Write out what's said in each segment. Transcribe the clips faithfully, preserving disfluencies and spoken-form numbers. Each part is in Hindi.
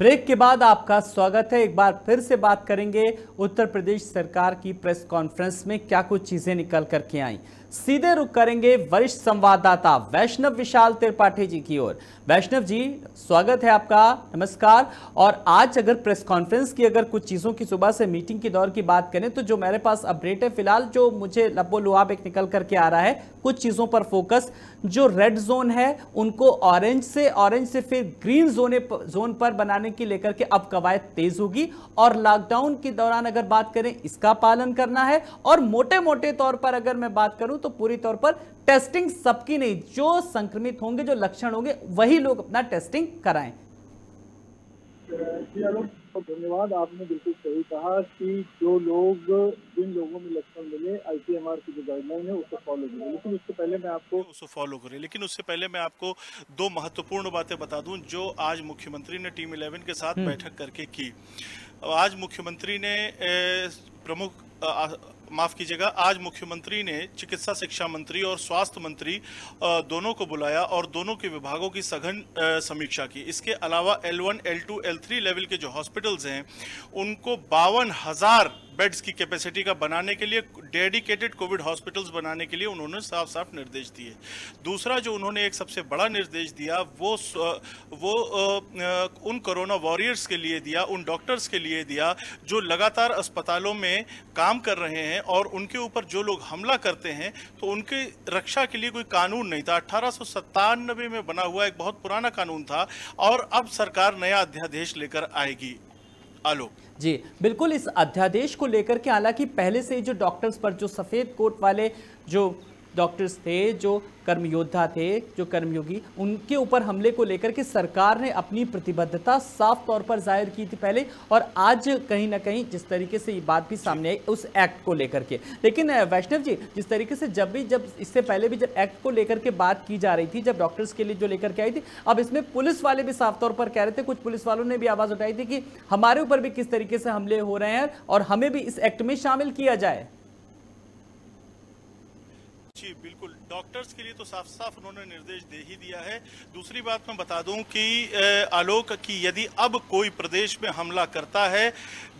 ब्रेक के बाद आपका स्वागत है। एक बार फिर से बात करेंगे उत्तर प्रदेश सरकार की प्रेस कॉन्फ्रेंस में क्या कुछ चीजें निकल करके आईं। सीधे रुख करेंगे वरिष्ठ संवाददाता वैष्णव विशाल त्रिपाठी जी की ओर। वैष्णव जी, स्वागत है आपका, नमस्कार। और आज अगर प्रेस कॉन्फ्रेंस की अगर कुछ चीज़ों की सुबह से मीटिंग के दौर की बात करें तो जो मेरे पास अपडेट है फिलहाल, जो मुझे लब्बो लुहाब एक निकल करके आ रहा है, कुछ चीज़ों पर फोकस, जो रेड जोन है उनको ऑरेंज से ऑरेंज से फिर ग्रीन जोन जोन पर बनाने की लेकर के अब कवायद तेज होगी। और लॉकडाउन के दौरान अगर बात करें इसका पालन करना है। और मोटे मोटे तौर पर अगर मैं बात करूं तो पूरी तौर पर टेस्टिंग सबकी नहीं, जो संक्रमित होंगे, जो लक्षण होंगे, वही लोग अपना टेस्टिंग कराएं। जी आलोक, धन्यवाद। आपने बिल्कुल सही कहा कि जो लोग, जिन लोगों में लक्षण मिले, आईसीएमआर की जो गाइडलाइन है उसको फॉलो करें। लेकिन उससे पहले मैं आपको उसको फॉलो करें लेकिन उससे पहले मैं आपको दो महत्वपूर्ण बातें बता दूं जो आज मुख्यमंत्री ने टीम इलेवन के साथ बैठक करके की। आज मुख्यमंत्री ने प्रमुख माफ़ कीजिएगा आज मुख्यमंत्री ने चिकित्सा शिक्षा मंत्री और स्वास्थ्य मंत्री दोनों को बुलाया और दोनों के विभागों की सघन समीक्षा की। इसके अलावा L one, L two, L three level के जो हॉस्पिटल्स हैं उनको बावन हज़ार बेड्स की कैपेसिटी का बनाने के लिए, डेडिकेटेड कोविड हॉस्पिटल्स बनाने के लिए उन्होंने साफ साफ निर्देश दिए। दूसरा जो उन्होंने एक सबसे बड़ा निर्देश दिया वो वो उन कोरोना वॉरियर्स के लिए दिया, उन डॉक्टर्स के लिए दिया जो लगातार अस्पतालों में काम कर रहे हैं और उनके ऊपर जो लोग हमला करते हैं तो उनके रक्षा के लिए कोई कानून नहीं था। अट्ठारह सौ सत्तानबे में बना हुआ एक बहुत पुराना कानून था और अब सरकार नया अध्यादेश लेकर आएगी। आलो जी, बिल्कुल इस अध्यादेश को लेकर के हालांकि पहले से ही जो डॉक्टर्स पर, जो सफ़ेद कोट वाले जो डॉक्टर्स थे, जो कर्मयोद्धा थे, जो कर्मयोगी, उनके ऊपर हमले को लेकर के सरकार ने अपनी प्रतिबद्धता साफ तौर पर जाहिर की थी पहले, और आज कहीं ना कहीं जिस तरीके से ये बात भी सामने आई उस एक्ट को लेकर के। लेकिन वैष्णव जी, जिस तरीके से जब भी जब इससे पहले भी जब एक्ट को लेकर के बात की जा रही थी, जब डॉक्टर्स के लिए जो लेकर के आई थी, अब इसमें पुलिस वाले भी साफ तौर पर कह रहे थे, कुछ पुलिस वालों ने भी आवाज़ उठाई थी कि हमारे ऊपर भी किस तरीके से हमले हो रहे हैं और हमें भी इस एक्ट में शामिल किया जाए। जी बिल्कुल, डॉक्टर्स के लिए तो साफ साफ उन्होंने निर्देश दे ही दिया है। दूसरी बात मैं बता दूं कि आलोक की यदि अब कोई प्रदेश में हमला करता है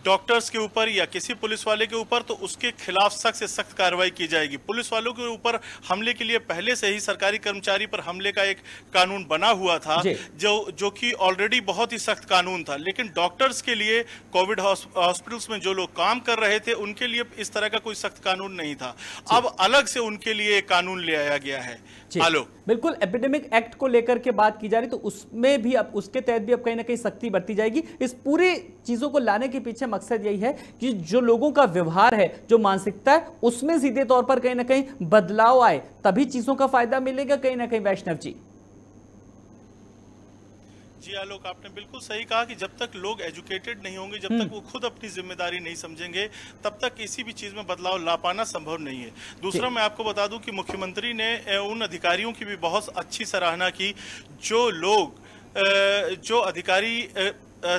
डॉक्टर्स के ऊपर या किसी पुलिस वाले के ऊपर तो उसके खिलाफ सख्त से सख्त कार्रवाई की जाएगी। पुलिस वालों के ऊपर हमले के लिए पहले से ही सरकारी कर्मचारी पर हमले का एक कानून बना हुआ था जो जो कि ऑलरेडी बहुत ही सख्त कानून था, लेकिन डॉक्टर्स के लिए कोविड हॉस्पिटल्स में जो लोग काम कर रहे थे उनके लिए इस तरह का कोई सख्त कानून नहीं था। अब अलग से उनके लिए एक कानून ले आया गया है। आलोक, बिल्कुल एपिडेमिक एक्ट को लेकर के बात की जा रही तो उसमें भी अब उसके तहत भी अब कहीं ना कहीं सख्ती बरती जाएगी। इस पूरी चीज़ों को लाने के पीछे मकसद यही है कि जो लोगों का व्यवहार है, जो मानसिकता है, उसमें सीधे तौर पर कहीं ना कहीं बदलाव आए, तभी चीज़ों का फायदा मिलेगा कहीं ना कहीं। वैष्णव जी जी आलोक, आपने बिल्कुल सही कहा कि जब तक लोग एजुकेटेड नहीं होंगे, जब तक वो खुद अपनी जिम्मेदारी नहीं समझेंगे, तब तक किसी भी चीज़ में बदलाव ला पाना संभव नहीं है। दूसरा, मैं आपको बता दूं कि मुख्यमंत्री ने उन अधिकारियों की भी बहुत अच्छी सराहना की जो लोग, जो अधिकारी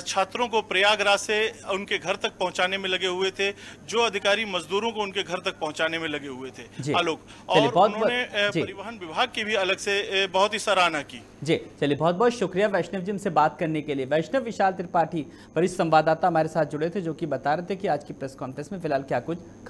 छात्रों को प्रयागराज से उनके घर तक पहुंचाने में लगे हुए थे, जो अधिकारी मजदूरों को उनके घर तक पहुंचाने में लगे हुए थे आलोक, और उन्होंने परिवहन विभाग की भी अलग से बहुत ही सराहना की। जी चलिए, बहुत बहुत शुक्रिया वैष्णव जी हमसे बात करने के लिए। वैष्णव विशाल त्रिपाठी वरिष्ठ संवाददाता हमारे साथ जुड़े थे जो कि बता रहे थे कि आज की प्रेस कॉन्फ्रेंस में फिलहाल क्या कुछ